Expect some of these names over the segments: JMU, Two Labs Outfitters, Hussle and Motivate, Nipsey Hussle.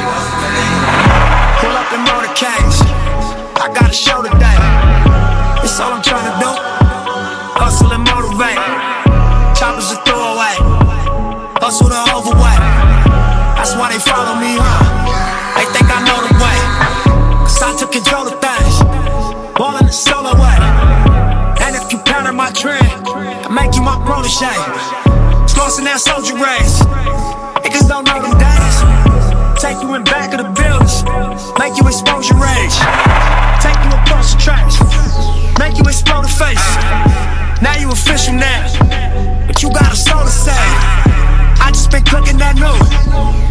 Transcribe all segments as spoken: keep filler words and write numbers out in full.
Pull up in motorcades, I got a show today. It's all I'm trying to do, hustle and motivate. Choppers a throwaway, hustle the overweight. That's why they follow me, huh? They think I know the way, cause I took control of things, all in the solo way. And if you pattern my trend, I make you my protege. It's lost in that soldier race, niggas don't know them days. Take you in back of the buildings, make you expose your rage. Take you across the tracks, make you explode the face. Now you official now, but you got a soul to save. I just been cooking that new,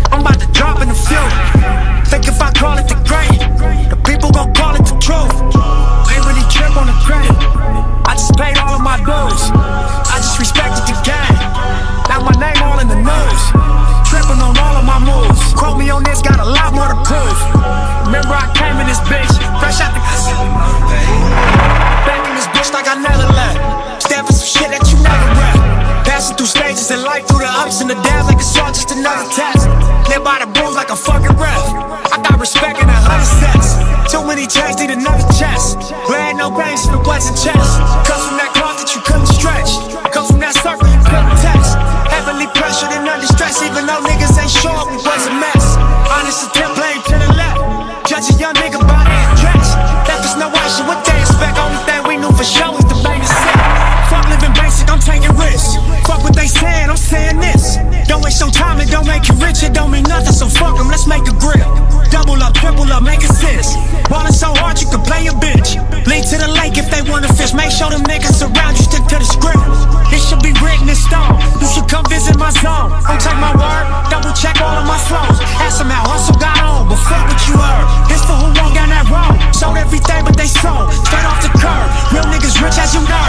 I'm about to drop in a few. Think if I call it the great, the people gon' call it the truth. They really trip on the credit, I just paid all of my dues. I just respected the game, now my name all in the news. Tripping on all of my moves. Quote me on this, got a lot more to prove. Remember I came in this bitch, fresh out the back in this bitch like I never left. Stepping some shit that you never read. Passing through stages in life, through the ups and the downs, like it's all just another test. Live by the rules like a fucking ref. I got respect in a hundred sets. Too many chains, need another chest. There ain't no pain if it wasn't chest. Comes from that cloth that you couldn't stretch. Comes from that circle you couldn't test. Heavily pressured and under stress, even though niggas ain't sure we was a mess. Honest attempt, blame to the left. Judge a young nigga by his dress. Left us no option, what they expect. Only thing we knew for sure was the main set. Fuck living basic, I'm taking risks. Fuck what they saying, I'm saying this. Don't waste your time, it don't make you rich. It don't mean nothing, so fuck them, let's make a grip. Double up, triple up, make a sense. Ballin' so hard, you can play a bitch. Lean to the lake if they wanna fish. Make sure them niggas around you stick to the script. This should be written in stone. You should come visit my zone. Don't take my word, double check all of my flows. Ask them how Hussle got on, but fuck what you heard. It's the who won't got that wrong. Sold everything but they sold, straight off the curb. Real niggas rich as you know.